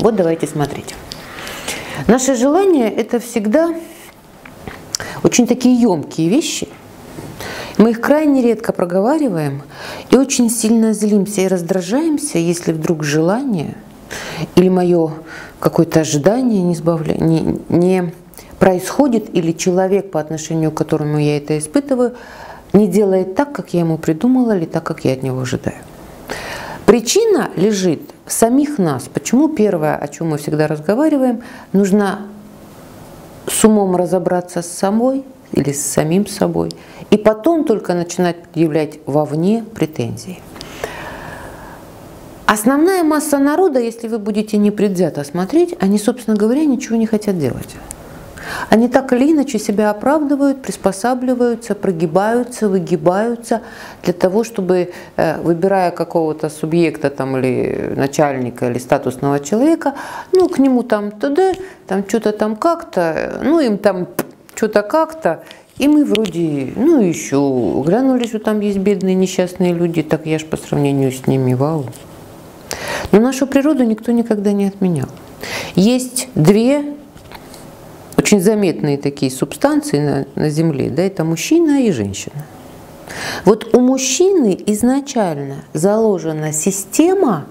Вот давайте смотреть. Наши желания — это всегда очень такие емкие вещи. Мы их крайне редко проговариваем и очень сильно злимся и раздражаемся, если вдруг желание или мое какое-то ожидание не происходит, или человек, по отношению к которому я это испытываю, не делает так, как я ему придумала, или так, как я от него ожидаю. Причина лежит в самих нас. Почему первое, о чем мы всегда разговариваем, нужно с умом разобраться с собой или с самим собой, и потом только начинать предъявлять вовне претензии. Основная масса народа, если вы будете непредвзято смотреть, они, собственно говоря, ничего не хотят делать. Они так или иначе себя оправдывают, приспосабливаются, прогибаются, выгибаются для того, чтобы, выбирая какого-то субъекта там, или начальника, или статусного человека, ну, к нему там т.д., там что-то там как-то, ну, им там что-то как-то, и мы вроде, ну, еще глянули, что там есть бедные несчастные люди, так я ж по сравнению с ними вау. Но нашу природу никто никогда не отменял. Есть две очень заметные такие субстанции на Земле, да, это мужчина и женщина. Вот у мужчины изначально заложена система